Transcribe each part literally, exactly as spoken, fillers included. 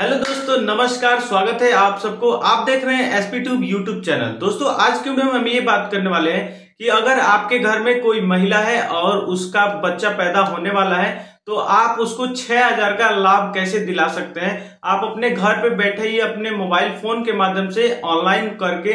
Hello दोस्तों, नमस्कार। स्वागत है आप सबको। आप देख रहे हैं एसपी ट्यूब यूट्यूब चैनल। दोस्तों, आज के वीडियो में हम ये बात करने वाले हैं कि अगर आपके घर में कोई महिला है और उसका बच्चा पैदा होने वाला है तो आप उसको छह हजार का लाभ कैसे दिला सकते हैं। आप अपने घर पे बैठे ही अपने मोबाइल फोन के माध्यम से ऑनलाइन करके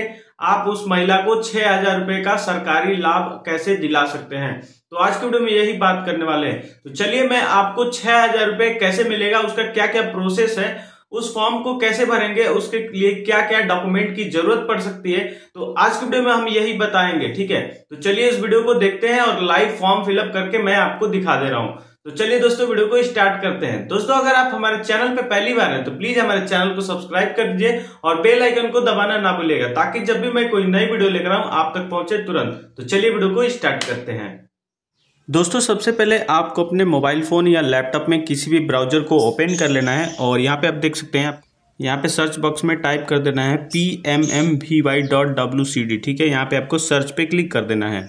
आप उस महिला को छह हजार रुपए का सरकारी लाभ कैसे दिला सकते हैं। तो आज के वीडियो में यही बात करने वाले हैं। तो चलिए, मैं आपको छह हजार रुपए कैसे मिलेगा, उसका क्या क्या प्रोसेस है, उस फॉर्म को कैसे भरेंगे, उसके लिए क्या क्या डॉक्यूमेंट की जरूरत पड़ सकती है, तो आज की वीडियो में हम यही बताएंगे। ठीक है, तो चलिए इस वीडियो को देखते हैं और लाइव फॉर्म फिलअप करके मैं आपको दिखा दे रहा हूं। तो चलिए दोस्तों, वीडियो को स्टार्ट करते हैं। दोस्तों, अगर आप हमारे चैनल पे पहली बार हैं तो प्लीज हमारे चैनल को सब्सक्राइब कर दीजिए और बेल आइकन को दबाना ना भूलिएगा, ताकि जब भी मैं कोई नई वीडियो लेकर आऊं आप तक पहुंचे तुरंत। तो चलिए वीडियो को स्टार्ट करते हैं। दोस्तों, सबसे पहले आपको अपने मोबाइल फ़ोन या लैपटॉप में किसी भी ब्राउज़र को ओपन कर लेना है और यहाँ पे आप देख सकते हैं, यहाँ पे सर्च बॉक्स में टाइप कर देना है P M M V Y dot W C D. ठीक है, यहाँ पे आपको सर्च पे क्लिक कर देना है।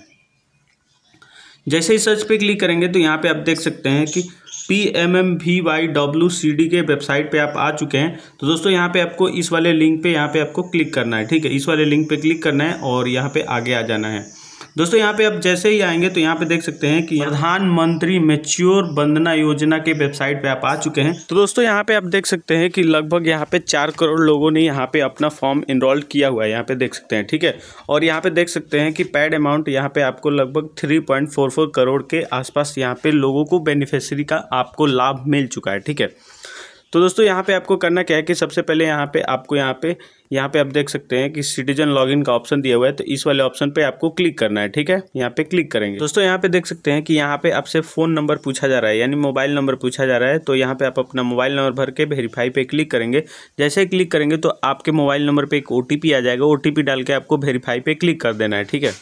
जैसे ही सर्च पे क्लिक करेंगे तो यहाँ पे आप देख सकते हैं कि P M M V Y W C D के वेबसाइट पे आप आ चुके हैं। तो दोस्तों, यहाँ पे आपको इस वाले लिंक पे यहाँ पे आपको क्लिक करना है। ठीक है, इस वाले लिंक पे क्लिक करना है और यहाँ पे आगे आ जाना है। दोस्तों, यहाँ पे आप जैसे ही आएंगे तो यहाँ पे देख सकते हैं कि प्रधानमंत्री मातृ वंदना योजना के वेबसाइट पे आप आ चुके हैं। तो दोस्तों, यहाँ पे आप देख सकते हैं कि लगभग यहाँ पे चार करोड़ लोगों ने यहाँ पे अपना फॉर्म इनरोल किया हुआ है, यहाँ पे देख सकते हैं। ठीक है, और यहाँ पे देख सकते हैं कि पैड अमाउंट यहाँ पे आपको लगभग three point four four crore के आसपास यहाँ पे लोगों को बेनिफिशरी का आपको लाभ मिल चुका है। ठीक है, तो दोस्तों, यहाँ पे आपको करना क्या है कि सबसे पहले यहाँ पे आपको यहाँ पे यहाँ पे आप देख सकते हैं कि सिटीजन लॉगिन का ऑप्शन दिया हुआ है, तो इस वाले ऑप्शन पे आपको क्लिक करना है। ठीक है, यहाँ पे क्लिक करेंगे। दोस्तों, यहाँ पे देख सकते हैं कि यहाँ पे आपसे फ़ोन नंबर पूछा जा रहा है, यानी मोबाइल नंबर पूछा जा रहा है। तो यहाँ पे आप अपना मोबाइल नंबर भर के वेरीफाई पे क्लिक करेंगे। जैसे ही क्लिक करेंगे तो आपके मोबाइल नंबर पर एक ओ टी पी आ जाएगा। ओ टी पी डाल के आपको वेरीफाई पे क्लिक कर देना है। ठीक है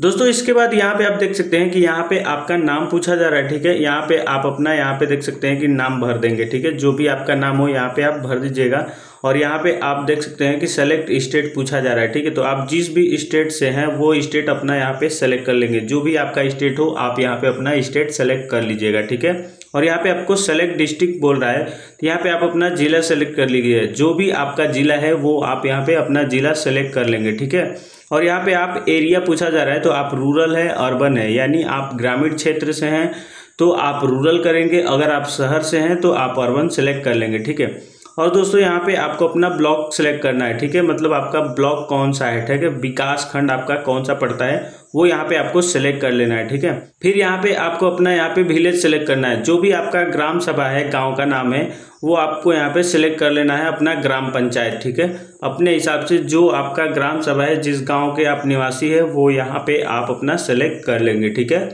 दोस्तों, इसके बाद यहाँ पे आप देख सकते हैं कि यहाँ पे आपका नाम पूछा जा रहा है। ठीक है, यहाँ पे आप अपना यहाँ पे देख सकते हैं कि नाम भर देंगे। ठीक है, जो भी आपका नाम हो यहाँ पे आप भर दीजिएगा। और यहाँ पे आप देख सकते हैं कि सेलेक्ट स्टेट पूछा जा रहा है। ठीक है, तो आप जिस भी स्टेट से हैं वो स्टेट अपना यहाँ पे सेलेक्ट कर लेंगे। जो भी आपका स्टेट हो आप यहाँ पे अपना स्टेट सेलेक्ट कर लीजिएगा। ठीक है, और यहाँ पे आपको सेलेक्ट डिस्ट्रिक्ट बोल रहा है, तो यहाँ पे आप अपना ज़िला सेलेक्ट कर लीजिए। जो भी आपका ज़िला है वो आप यहाँ पे अपना ज़िला सेलेक्ट कर लेंगे। ठीक है, और यहाँ पे आप एरिया पूछा जा रहा है, तो आप रूरल है, अर्बन है, यानी आप ग्रामीण क्षेत्र से हैं तो आप रूरल करेंगे, अगर आप शहर से हैं तो आप अर्बन सेलेक्ट कर लेंगे। ठीक है, और दोस्तों, यहाँ पे आपको अपना ब्लॉक सेलेक्ट करना है। ठीक है, मतलब आपका ब्लॉक कौन सा है, ठीक है, विकास खंड आपका कौन सा पड़ता है वो यहाँ पे आपको सेलेक्ट कर लेना है। ठीक है, फिर यहाँ पे आपको अपना यहाँ पे विलेज सेलेक्ट करना है। जो भी आपका ग्राम सभा है, गांव का नाम है, वो आपको यहाँ पे सेलेक्ट कर लेना है, अपना ग्राम पंचायत। ठीक है, अपने हिसाब से जो आपका ग्राम सभा है, जिस गाँव के आप निवासी है, वो यहाँ पे आप अपना सेलेक्ट कर लेंगे। ठीक है,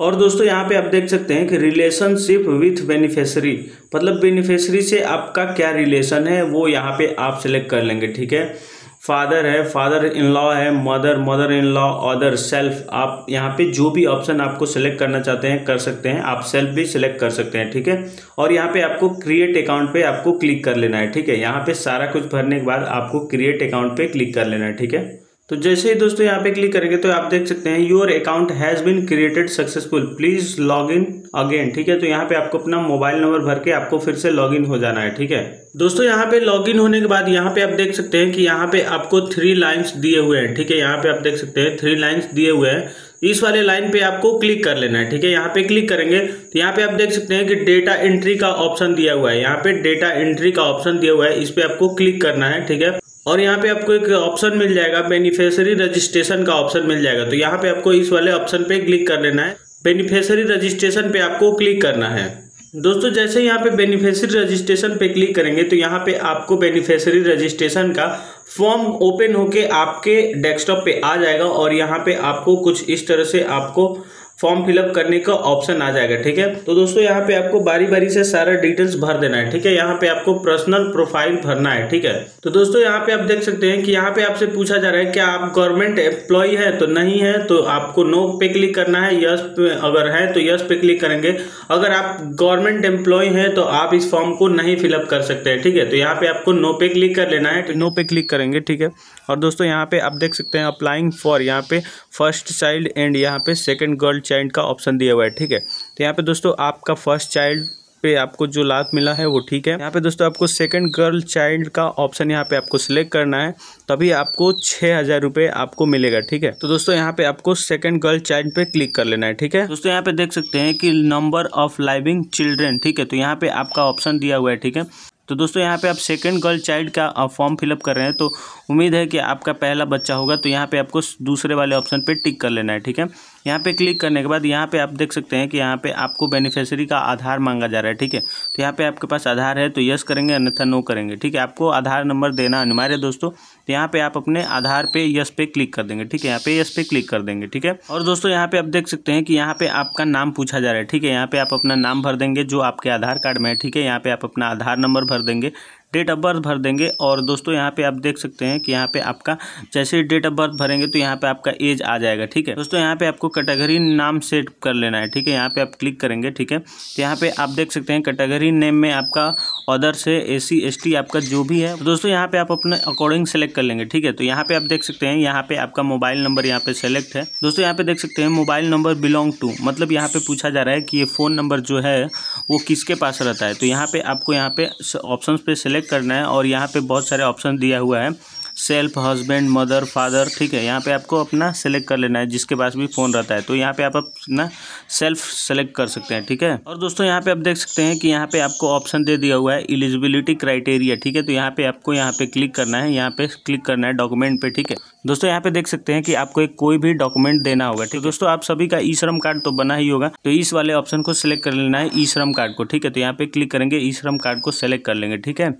और दोस्तों, यहाँ पे आप देख सकते हैं कि रिलेशनशिप विथ बेनिफिशरी, मतलब बेनिफिशरी से आपका क्या रिलेशन है वो यहाँ पे आप सेलेक्ट कर लेंगे। ठीक है, फादर है, फादर इन लॉ है, mother, mother in law, other, self, आप यहाँ पे जो भी ऑप्शन आपको सेलेक्ट करना चाहते हैं कर सकते हैं। आप सेल्फ भी सिलेक्ट कर सकते हैं। ठीक है, और यहाँ पे आपको क्रिएट अकाउंट पे आपको क्लिक कर लेना है। ठीक है, यहाँ पे सारा कुछ भरने के बाद आपको क्रिएट अकाउंट पे क्लिक कर लेना है। ठीक है, तो जैसे ही दोस्तों यहाँ पे क्लिक करेंगे तो आप देख सकते हैं your account has been created successful, please log in again. ठीक है, तो यहाँ पे आपको अपना मोबाइल नंबर भर के आपको फिर से लॉग इन हो जाना है। ठीक है दोस्तों, यहाँ पे लॉग इन होने के बाद यहाँ पे आप देख सकते हैं कि यहाँ पे आपको थ्री लाइन्स दिए हुए हैं। ठीक है, यहाँ पे आप देख सकते हैं थ्री लाइन्स दिए हुए हैं, इस वाले लाइन पे आपको क्लिक कर लेना है। ठीक है, यहाँ पे क्लिक करेंगे तो यहाँ पे आप देख सकते हैं कि डेटा एंट्री का ऑप्शन दिया हुआ है। यहाँ पे डेटा एंट्री का ऑप्शन दिया हुआ है, इस पर आपको क्लिक करना है। ठीक है, और यहाँ पे आपको एक ऑप्शन मिल जाएगा, बेनिफिशरी रजिस्ट्रेशन का ऑप्शन मिल जाएगा। तो यहाँ पे आपको इस वाले ऑप्शन पे क्लिक कर लेना है। बेनिफिशरी रजिस्ट्रेशन पे आपको क्लिक करना है। दोस्तों, जैसे यहाँ पे बेनिफिशरी रजिस्ट्रेशन पे क्लिक करेंगे तो यहाँ पे आपको बेनिफिशरी रजिस्ट्रेशन का फॉर्म ओपन होके आपके डेस्कटॉप पे आ जाएगा और यहाँ पे आपको कुछ इस तरह से आपको फॉर्म फिलअप करने का ऑप्शन आ जाएगा। ठीक है, तो दोस्तों यहाँ पे आपको बारी बारी से सारा डिटेल्स भर देना है। ठीक है, यहाँ पे आपको पर्सनल प्रोफाइल भरना है। ठीक है, तो दोस्तों यहाँ पे आप देख सकते हैं कि यहाँ पे आपसे पूछा जा रहा है क्या आप गवर्नमेंट एम्प्लॉय है, तो नहीं है तो आपको नो पे क्लिक करना है, यस अगर है तो यस पे क्लिक करेंगे। अगर आप गवर्नमेंट एम्प्लॉय हैं तो आप इस फॉर्म को नहीं फिलअप कर सकते हैं। ठीक है, तो यहाँ पे आपको नो पे क्लिक कर लेना है, तो नो पे क्लिक करेंगे। ठीक है, और दोस्तों यहाँ पे आप देख सकते हैं अप्लाइंग फॉर, यहाँ पे फर्स्ट चाइल्ड एंड यहाँ पे सेकेंड गर्ल चाइल्ड का ऑप्शन दिया हुआ है। ठीक है, तो यहाँ पे दोस्तों आपका फर्स्ट चाइल्ड पे आपको जो लाभ मिला है वो ठीक है। यहाँ पे दोस्तों आपको सेकंड गर्ल चाइल्ड का ऑप्शन यहाँ पे आपको सिलेक्ट करना है, तभी आपको छः हज़ार रुपये आपको मिलेगा। ठीक है, तो दोस्तों यहाँ पे आपको सेकंड गर्ल चाइल्ड पे क्लिक कर लेना है। ठीक है दोस्तों, यहाँ पे देख सकते हैं कि नंबर ऑफ लाइविंग चिल्ड्रेन, ठीक है, तो यहाँ पे आपका ऑप्शन दिया हुआ है। ठीक है, तो दोस्तों यहाँ पे आप सेकंड गर्ल चाइल्ड का फॉर्म फिलअप कर रहे हैं, तो उम्मीद है कि आपका पहला बच्चा होगा, तो यहाँ पे आपको दूसरे वाले ऑप्शन पे टिक कर लेना है। ठीक है, यहाँ पे क्लिक करने के बाद यहाँ पे आप देख सकते हैं कि यहाँ पे आपको बेनिफिशियरी का आधार मांगा जा रहा है। ठीक है, तो यहाँ पे आपके पास आधार है तो यस करेंगे, अन्यथा नो करेंगे। ठीक है, आपको आधार नंबर देना अनिवार्य है दोस्तों, तो यहाँ पे आप अपने आधार पे यस पे क्लिक कर देंगे। ठीक है, यहाँ पे यस पे क्लिक कर देंगे। ठीक है, और दोस्तों यहाँ पे आप देख सकते हैं कि यहाँ पे आपका नाम पूछा जा रहा है। ठीक है, यहाँ पे आप अपना नाम भर देंगे जो आपके आधार कार्ड में है। ठीक है, यहाँ पे आप अपना आधार नंबर भर देंगे, डेट ऑफ बर्थ भर देंगे, और दोस्तों यहाँ पे आप देख सकते हैं कि यहाँ पे आपका जैसे डेट ऑफ बर्थ भरेंगे तो यहाँ पे आपका एज आ जाएगा। ठीक है दोस्तों, यहाँ पे आपको कैटेगरी नाम सेट कर लेना है। ठीक है, यहाँ पे आप क्लिक करेंगे। ठीक है, तो यहाँ पे आप देख सकते हैं कैटेगरी नेम में आपका अदर से एससी एसटी आपका जो भी है दोस्तों यहाँ पे आप अपने अकॉर्डिंग सेलेक्ट कर लेंगे। ठीक है, तो यहाँ पे आप देख सकते हैं यहाँ पे आपका मोबाइल नंबर यहाँ पे सेलेक्ट है। दोस्तों यहाँ पे देख सकते हैं मोबाइल नंबर बिलोंग टू, मतलब यहाँ पे पूछा जा रहा है कि ये फ़ोन नंबर जो है वो किसके पास रहता है, तो यहाँ पे आपको यहाँ पे ऑप्शन पे सेलेक्ट करना है, और यहाँ पे बहुत सारे ऑप्शन दिया हुआ है सेल्फ, हस्बैंड, मदर, फादर। ठीक है, यहाँ पे आपको अपना सेलेक्ट कर लेना है जिसके पास भी फ़ोन रहता है, तो यहाँ पे आप अपना सेल्फ सेलेक्ट कर सकते हैं। ठीक है, और दोस्तों यहाँ पे आप देख सकते हैं कि यहाँ पे आपको ऑप्शन दे दिया हुआ है एलिजिबिलिटी क्राइटेरिया। ठीक है, तो यहाँ पे आपको यहाँ पे क्लिक करना है, यहाँ पे क्लिक करना है डॉक्यूमेंट पे। ठीक है दोस्तों, यहाँ पे देख सकते हैं कि आपको एक कोई भी डॉक्यूमेंट देना होगा। ठीक है दोस्तों, आप सभी का ई श्रम कार्ड तो बना ही होगा, तो इस वाले ऑप्शन को सिलेक्ट कर लेना है, ई श्रम कार्ड को। ठीक है, तो यहाँ पे क्लिक करेंगे, ई श्रम कार्ड को सिलेक्ट कर लेंगे। ठीक है,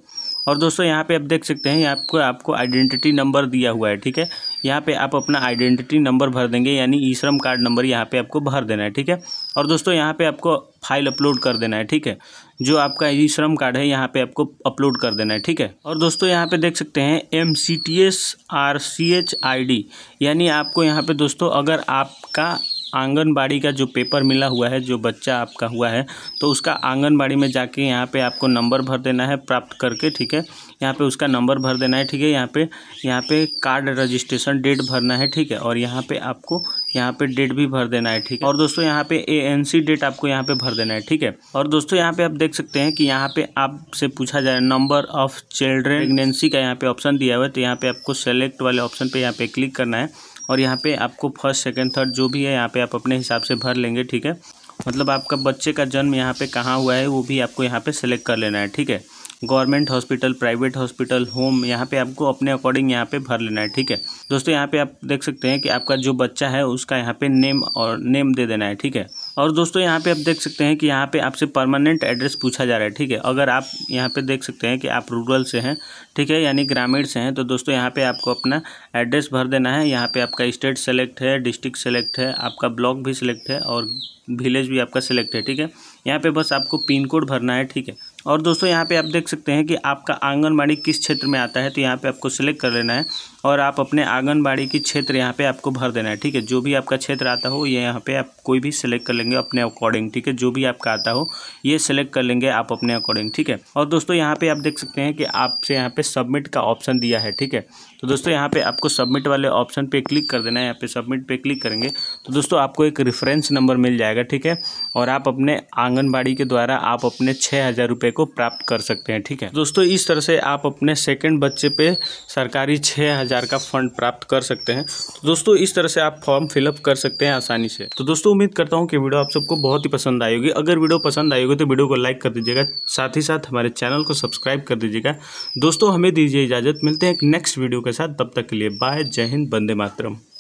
और दोस्तों यहाँ पे आप देख सकते हैं यहाँ आपको आपको आइडेंटिटी नंबर दिया हुआ है। ठीक है, यहाँ पे आप अपना आइडेंटिटी नंबर भर देंगे, यानी ई श्रम कार्ड नंबर यहाँ पे आपको भर देना है। ठीक है, और दोस्तों यहाँ पे आपको फाइल अपलोड कर देना है। ठीक है, जो आपका ई श्रम कार्ड है यहाँ पे आपको अपलोड कर देना है। ठीक है, और दोस्तों यहाँ पे देख सकते हैं M C T S R C H I D, यानी आपको यहाँ पे दोस्तों अगर आपका आंगनबाड़ी का जो पेपर मिला हुआ है, जो बच्चा आपका हुआ है, तो उसका आंगनबाड़ी में जाके यहाँ पे आपको नंबर भर देना है प्राप्त करके। ठीक है, यहाँ पे उसका नंबर भर देना है। ठीक है, यहाँ पे यहाँ पे कार्ड रजिस्ट्रेशन डेट भरना है। ठीक है, और यहाँ पे आपको यहाँ पे डेट भी भर देना है। ठीक है, और दोस्तों यहाँ पे ए एन सी डेट आपको यहाँ पे भर देना है। ठीक है, और दोस्तों यहाँ पे आप देख सकते हैं कि यहाँ पे आपसे पूछा जा रहा है नंबर ऑफ चिल्ड्रेन, प्रेगनेंसी का यहाँ पे ऑप्शन दिया हुआ है, तो यहाँ पे आपको सेलेक्ट वाले ऑप्शन पे यहाँ पे क्लिक करना है, और यहाँ पे आपको फर्स्ट, सेकंड, थर्ड जो भी है यहाँ पे आप अपने हिसाब से भर लेंगे। ठीक है, मतलब आपका बच्चे का जन्म यहाँ पे कहाँ हुआ है वो भी आपको यहाँ पे सेलेक्ट कर लेना है। ठीक है, government hospital, private hospital, home, यहाँ पे आपको अपने अकॉर्डिंग यहाँ पे भर लेना है। ठीक है दोस्तों, यहाँ पे आप देख सकते हैं कि आपका जो बच्चा है उसका यहाँ पे नेम और नेम दे देना है। ठीक है, और दोस्तों यहाँ पे आप देख सकते हैं कि यहाँ पे आपसे परमानेंट एड्रेस पूछा जा रहा है। ठीक है, अगर आप यहाँ पे देख सकते हैं कि आप रूरल से हैं, ठीक है, यानी ग्रामीण से हैं, तो दोस्तों यहाँ पे आपको अपना एड्रेस भर देना है। यहाँ पे आपका स्टेट सेलेक्ट है, डिस्ट्रिक्ट सेलेक्ट है, आपका ब्लॉक भी सिलेक्ट है, और विलेज भी आपका सिलेक्ट है। ठीक है, यहाँ पे बस आपको पिन कोड भरना है। ठीक है, और दोस्तों यहाँ पे आप देख सकते हैं कि आपका आंगनबाड़ी किस क्षेत्र में आता है, तो यहाँ पे आपको सिलेक्ट कर लेना है, और आप अपने आंगनबाड़ी की क्षेत्र यहाँ पे आपको भर देना है। ठीक है, जो भी आपका क्षेत्र आता हो ये यहाँ पे आप कोई भी सिलेक्ट कर लेंगे अपने अकॉर्डिंग। ठीक है, जो भी आपका आता हो ये सिलेक्ट कर लेंगे आप अपने अकॉर्डिंग। ठीक है, और दोस्तों यहाँ पे आप देख सकते हैं कि आपसे यहाँ पे सबमिट का ऑप्शन दिया है। ठीक है, तो दोस्तों यहाँ पे आपको सबमिट वाले ऑप्शन पे क्लिक कर देना है। यहाँ पे सबमिट पे क्लिक करेंगे तो दोस्तों आपको एक रेफरेंस नंबर मिल जाएगा। ठीक है, और आप अपने आंगनबाड़ी के द्वारा आप अपने छः हज़ार रुपये को प्राप्त कर सकते हैं। ठीक है दोस्तों, इस तरह से आप अपने सेकंड बच्चे पे सरकारी छः हज़ार का फंड प्राप्त कर सकते हैं। तो दोस्तों इस तरह से आप फॉर्म फिलअप कर सकते हैं आसानी से। तो दोस्तों उम्मीद करता हूँ कि वीडियो आप सबको बहुत ही पसंद आई होगी। अगर वीडियो पसंद आई होगी तो वीडियो को लाइक कर दीजिएगा, साथ ही साथ हमारे चैनल को सब्सक्राइब कर दीजिएगा। दोस्तों हमें दीजिए इजाज़त, मिलते हैं एक नेक्स्ट वीडियो के साथ, तब तक के लिए बाय, जय हिंद, वंदे मातरम।